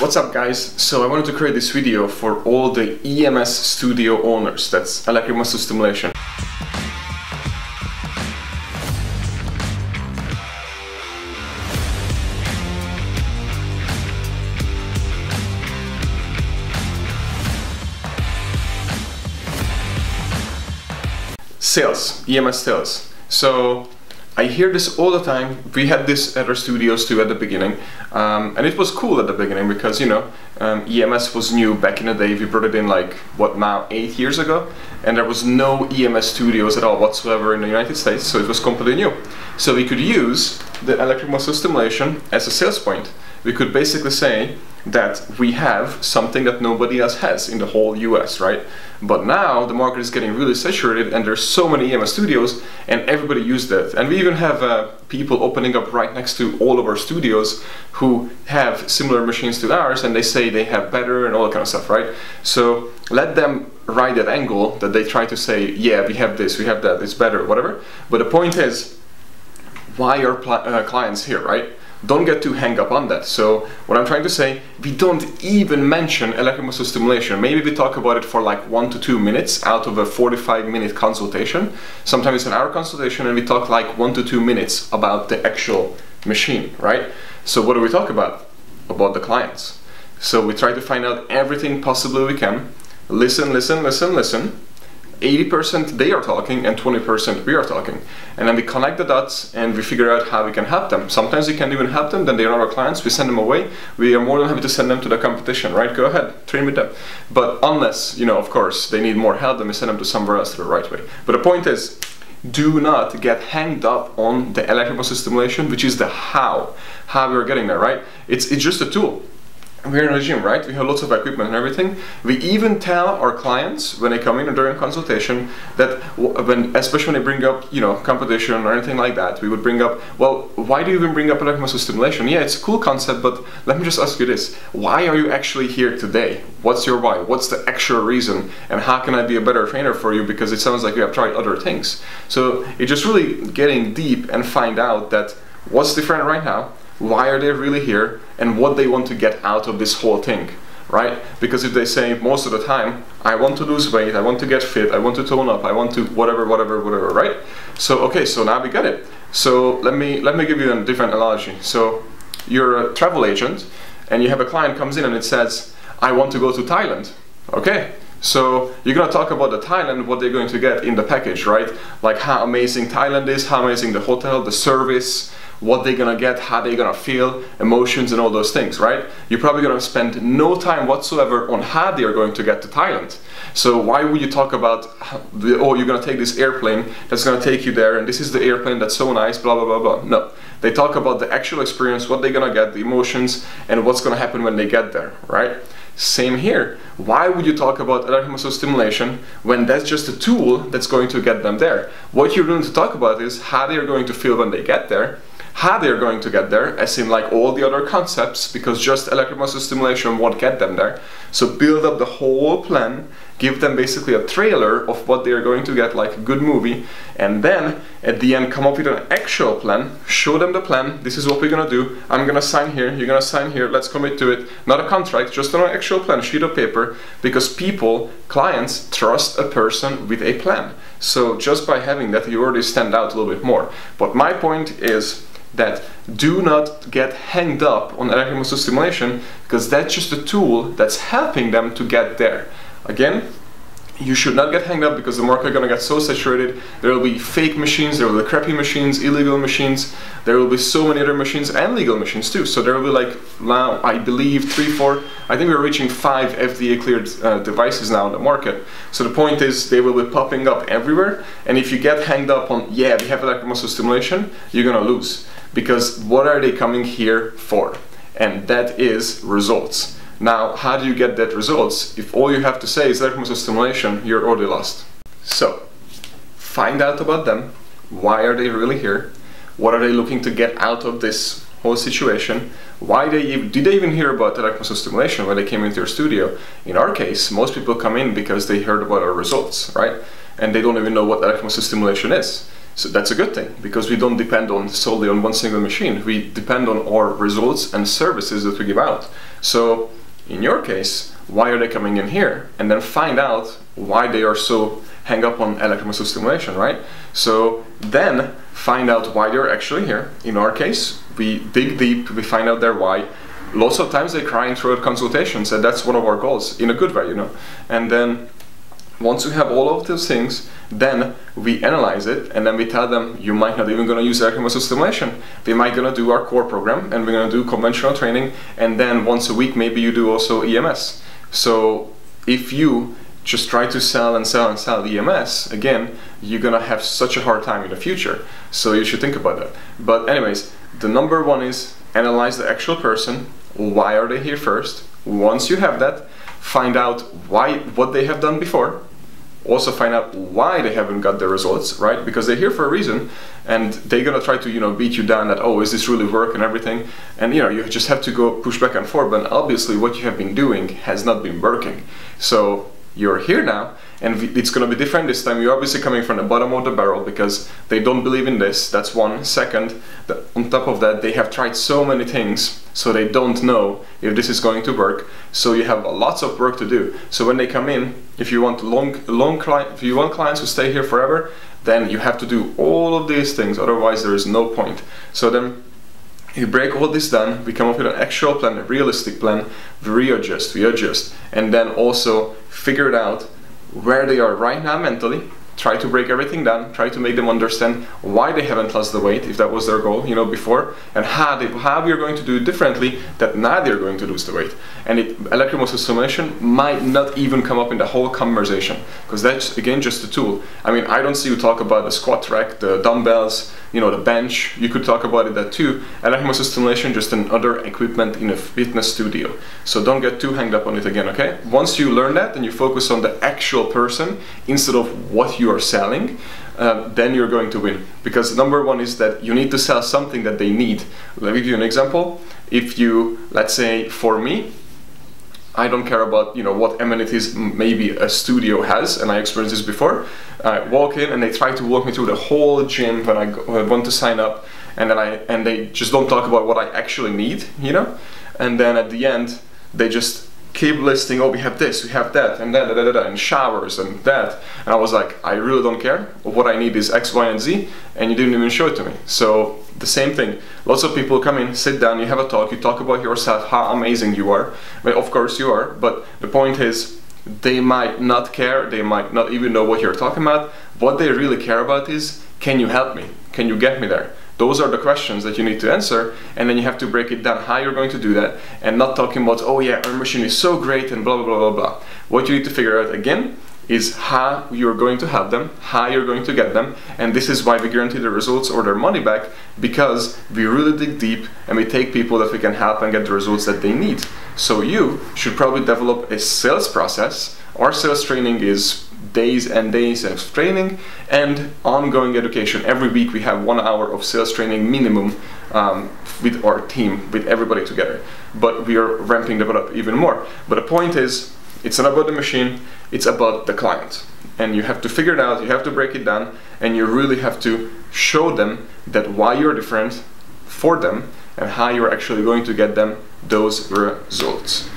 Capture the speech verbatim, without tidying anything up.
What's up guys? So I wanted to create this video for all the E M S studio owners, that's electric muscle stimulation. Sales, E M S sales. So I hear this all the time. We had this at our studios too at the beginning, um, and it was cool at the beginning because, you know, um, E M S was new back in the day. We brought it in like, what, now eight years ago, and there was no E M S studios at all whatsoever in the United States, so it was completely new. So we could use the electric muscle stimulation as a sales point. We could basically say that we have something that nobody else has in the whole U S, right? But now the market is getting really saturated and there's so many E M S studios and everybody used that. And we even have uh, people opening up right next to all of our studios who have similar machines to ours, and they say they have better and all that kind of stuff, right? So let them ride that angle that they try to say, yeah, we have this, we have that, it's better, whatever. But the point is, why are uh, clients here, right? Don't get too hung up on that. So what I'm trying to say, we don't even mention electromuscular stimulation. Maybe we talk about it for like one to two minutes out of a forty-five minute consultation. Sometimes it's an hour consultation and we talk like one to two minutes about the actual machine, right? So what do we talk about? About the clients. So we try to find out everything possibly we can. Listen, listen, listen, listen. eighty percent they are talking and twenty percent we are talking, and then we connect the dots and we figure out how we can help them. Sometimes we can't even help them, then they are not our clients, we send them away. We are more than happy to send them to the competition, right? Go ahead, train with them. But unless, you know, of course, they need more help, then we send them to somewhere else to the right way. But the point is, do not get hanged up on the electromuscular stimulation, which is the how, how we're getting there, right? It's, it's just a tool. We're in a gym, right? We have lots of equipment and everything. We even tell our clients when they come in or during consultation that, when, especially when they bring up, you know, competition or anything like that, we would bring up, well, why do you even bring up electromuscular stimulation? Yeah, it's a cool concept, but let me just ask you this. Why are you actually here today? What's your why? What's the actual reason? And how can I be a better trainer for you? Because it sounds like you have tried other things. So it's just really getting deep and find out that what's different right now, why are they really here, and what they want to get out of this whole thing, right? Because if they say most of the time, I want to lose weight, I want to get fit, I want to tone up, I want to whatever, whatever, whatever, right? So, okay, so now we get it. So let me, let me give you a different analogy. So you're a travel agent and you have a client comes in and it says, I want to go to Thailand, okay? So you're gonna talk about the Thailand, what they're going to get in the package, right? Like how amazing Thailand is, how amazing the hotel, the service, what they're gonna get, how they're gonna feel, emotions and all those things, right? You're probably gonna spend no time whatsoever on how they are going to get to Thailand. So why would you talk about, oh, you're gonna take this airplane that's gonna take you there and this is the airplane that's so nice, blah, blah, blah, blah. No, they talk about the actual experience, what they're gonna get, the emotions and what's gonna happen when they get there, right? Same here. Why would you talk about electromuscular stimulation when that's just a tool that's going to get them there? What you're going to talk about is how they're going to feel when they get there, how they're going to get there, as in like all the other concepts, because just electromuscular stimulation won't get them there. So build up the whole plan, give them basically a trailer of what they're going to get, like a good movie, and then at the end come up with an actual plan, show them the plan, this is what we're gonna do, I'm gonna sign here, you're gonna sign here, let's commit to it. Not a contract, just an actual plan, sheet of paper, because people, clients, trust a person with a plan. So just by having that, you already stand out a little bit more. But my point is that do not get hanged up on electromuscular stimulation, because that's just a tool that's helping them to get there. Again, you should not get hanged up because the market is going to get so saturated. There will be fake machines, there will be crappy machines, illegal machines, there will be so many other machines and legal machines too. So there will be like, now I believe three, four, I think we're reaching five F D A cleared uh, devices now on the market. So the point is they will be popping up everywhere, and if you get hanged up on, yeah, we have electromuscular stimulation, you're going to lose. Because what are they coming here for? And that is results. Now, how do you get that results? If all you have to say is electromuscular stimulation, you're already lost. So, find out about them. Why are they really here? What are they looking to get out of this whole situation? Why they, did they even hear about electromuscular stimulation when they came into your studio? In our case, most people come in because they heard about our results, right? And they don't even know what electromuscular stimulation is. So that's a good thing, because we don't depend on solely on one single machine. We depend on our results and services that we give out. So in your case, why are they coming in here? And then find out why they are so hang up on electromagnetic stimulation, right? So then find out why they're actually here. In our case, we dig deep, we find out their why. Lots of times they cry in throughout consultations, and that's one of our goals, in a good way, you know. And then once we have all of those things, then we analyze it, and then we tell them, you might not even gonna use electromagnetic stimulation. We might gonna do our core program, and we're gonna do conventional training, and then once a week maybe you do also E M S. So if you just try to sell and sell and sell E M S, again, you're gonna have such a hard time in the future. So you should think about that. But anyways, the number one is analyze the actual person. Why are they here first? Once you have that, find out why, what they have done before. Also find out why they haven't got their results, right? Because they're here for a reason, and they're gonna try to, you know, beat you down that, oh, is this really work and everything? And you know, you just have to go push back and forth, but obviously what you have been doing has not been working. So you're here now, and it's gonna be different this time. You're obviously coming from the bottom of the barrel because they don't believe in this, that's one. Second, the, on top of that, they have tried so many things, so they don't know if this is going to work. So you have lots of work to do. So when they come in, if you want long, long client, if you want clients who stay here forever, then you have to do all of these things, otherwise there is no point. So then you break all this down, we come up with an actual plan, a realistic plan, we readjust, we adjust, and then also figure it out where they are right now mentally, try to break everything down, try to make them understand why they haven't lost the weight, if that was their goal, you know, before, and how they, how we're going to do it differently, that now they're going to lose the weight. And it, electromuscular stimulation might not even come up in the whole conversation, because that's, again, just a tool. I mean, I don't see you talk about the squat rack, the dumbbells, you know, the bench, you could talk about it that too. Electromuscular stimulation, just another equipment in a fitness studio. So don't get too hanged up on it again, okay? Once you learn that, and you focus on the actual person instead of what you you are selling, uh, then you're going to win. Because number one is that you need to sell something that they need. Let me give you an example. If you, let's say for me, I don't care about, you know, what amenities maybe a studio has, and I experienced this before. I walk in and they try to walk me through the whole gym when I, go, when I want to sign up, and then I and they just don't talk about what I actually need, you know. And then at the end, they just keep listing, oh, we have this, we have that, and that, da, da, da, da, and showers, and that. And I was like, I really don't care. What I need is X, Y, and Z, and you didn't even show it to me. So the same thing. Lots of people come in, sit down, you have a talk, you talk about yourself, how amazing you are. Well, of course you are, but the point is, they might not care, they might not even know what you're talking about. What they really care about is, can you help me? Can you get me there? Those are the questions that you need to answer, and then you have to break it down how you're going to do that, and not talking about, oh yeah, our machine is so great and blah, blah, blah, blah, blah. What you need to figure out again is how you're going to help them, how you're going to get them, and this is why we guarantee the results or their money back, because we really dig deep and we take people that we can help and get the results that they need. So you should probably develop a sales process. Our sales training is days and days of training and ongoing education. Every week we have one hour of sales training minimum um, with our team, with everybody together. But we are ramping that up even more. But the point is, it's not about the machine, it's about the client. And you have to figure it out, you have to break it down, and you really have to show them that why you're different for them and how you're actually going to get them those results.